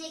You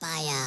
Papaya.